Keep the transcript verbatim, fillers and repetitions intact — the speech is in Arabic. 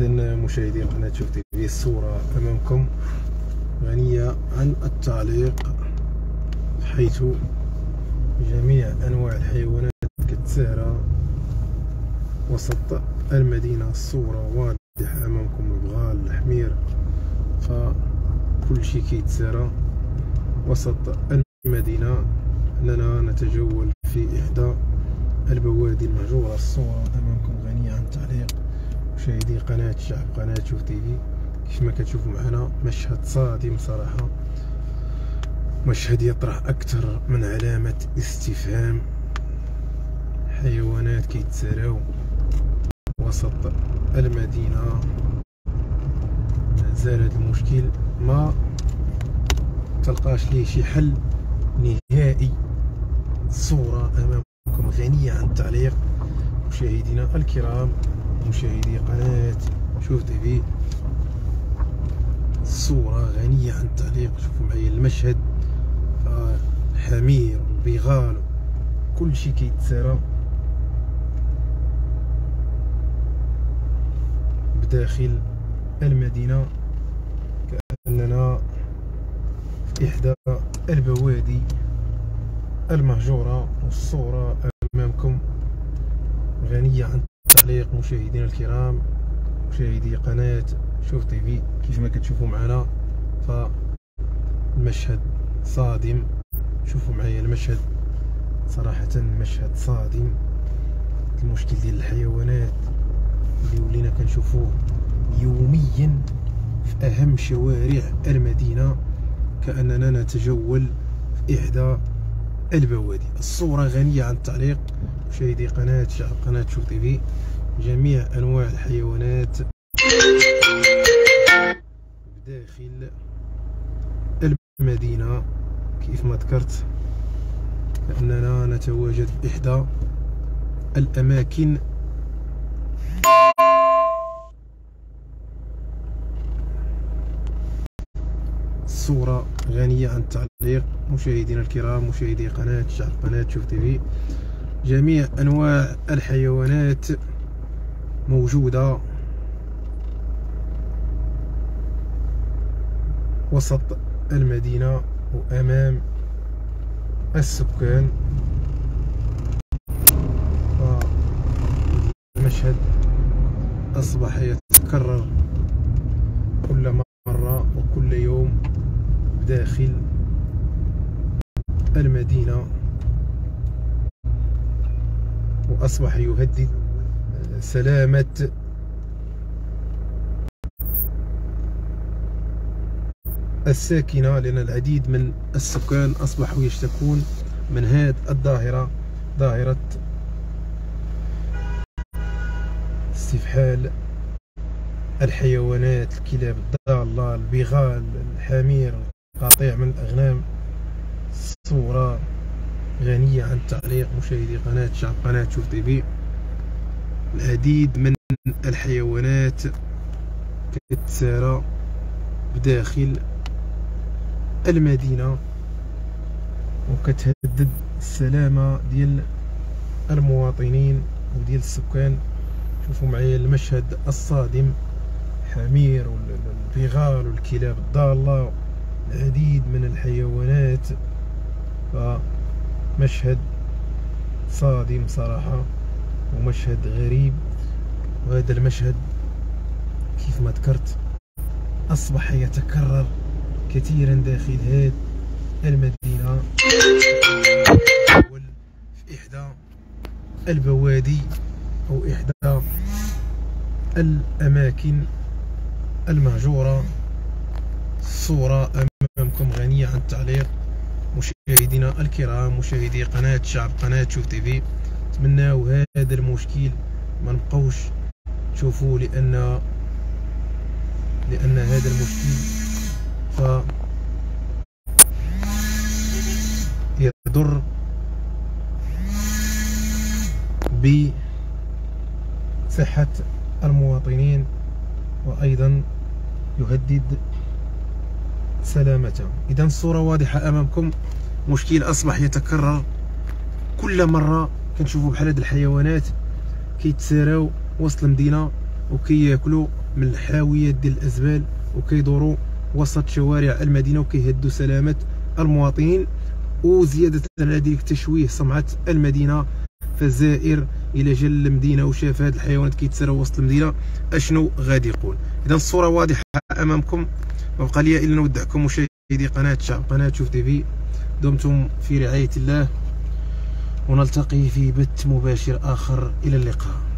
إذن مشاهدين قناة تشوف تي في، الصورة أمامكم غنية عن التعليق، حيث جميع أنواع الحيوانات كتسارع وسط المدينة. الصورة واضحة أمامكم، البغال، الحمير، فكل شيء كيتسارع وسط المدينة. أننا نتجول في إحدى البوادي المهجورة. الصورة أمامكم غنية عن التعليق مشاهدي قناة الشعب، قناة تشوف تيفي. كيفما كتشوفوا معنا مشهد صادم صراحة، مشهد يطرح أكثر من علامة استفهام. حيوانات كيتساراو وسط المدينة، مازال هذا المشكل ما تلقاش ليه شي حل نهائي. الصورة أمامكم غنية عن التعليق مشاهدينا الكرام، مشاهدي قناة شوف تيفي. الصورة غنية عن التعليق، شوفوا معايا المشهد، الحمير والبغال كل شيء كيتسارع بداخل المدينة، كأننا في إحدى البوادي المهجورة. والصورة أمامكم غنية عن التعليق مشاهدينا الكرام، مشاهدي قناة شوف تيفي. كيفما كتشوفوا معنا فالمشهد صادم، شوفوا معايا المشهد، صراحة مشهد صادم. المشكل ديال الحيوانات اللي ولينا كنشوفوه يوميا في أهم شوارع المدينة، كأننا نتجول في إحدى البوادي. الصورة غنية عن التعليق مشاهدي قناة شعب، قناة شوف تيفي. جميع أنواع الحيوانات بداخل المدينة، كيف ما ذكرت أننا نتواجد في إحدى الأماكن صورة غنية عن التعليق مشاهدينا الكرام، مشاهدي قناة الشعب، قناة شوف تيفي. جميع أنواع الحيوانات موجودة وسط المدينة وأمام السكان. المشهد أصبح يتكرر كل مرة وكل يوم بداخل المدينة، وأصبح يهدد سلامة الساكنة، لأن العديد من السكان أصبحوا يشتكون من هذه الظاهرة، ظاهرة استفحال الحيوانات، الكلاب الضالة، البغال، الحمير، القطيع من الأغنام. الصورة غنية عن التعليق مشاهدي قناة الشعب، قناة شوف تيفي. العديد من الحيوانات كتسارع بداخل المدينة وكتهدد السلامة ديال المواطنين وديال السكان. شوفوا معايا المشهد الصادم، الحمير والبغال والكلاب الضالة، العديد من الحيوانات، فمشهد صادم صراحة ومشهد غريب. وهذا المشهد كيف ما ذكرت أصبح يتكرر كثيرا داخل هذه المدينة، في إحدى البوادي أو إحدى الأماكن المهجورة. الصورة أمامكم غنية عن التعليق مشاهدينا الكرام، مشاهدي قناة الشعب، قناة شوف تيفي. نتمناو هذا المشكل ما نبقاوش تشوفوه، لأن لأن هذا المشكل ف يضر بصحة المواطنين وأيضا يهدد سلامتهم. إذا الصورة واضحة أمامكم، مشكل أصبح يتكرر كل مرة، كنشوفوا بحال هاد الحيوانات كيتساراو وسط المدينة وكياكلوا من الحاويات ديال الازبال وكيدوروا وسط شوارع المدينه وكيهدوا سلامه المواطنين، وزياده على ذلك تشويه سمعه المدينه. فالزائر الى جا المدينه وشاف هاد الحيوانات كيتسرى وسط المدينه اشنو غادي يقول؟ اذا الصوره واضحه امامكم، ما بقى لي الا نودعكم مشاهدي قناه الشعب، قناه تشوف تيفي. دمتم في رعايه الله ونلتقي في بث مباشر اخر، الى اللقاء.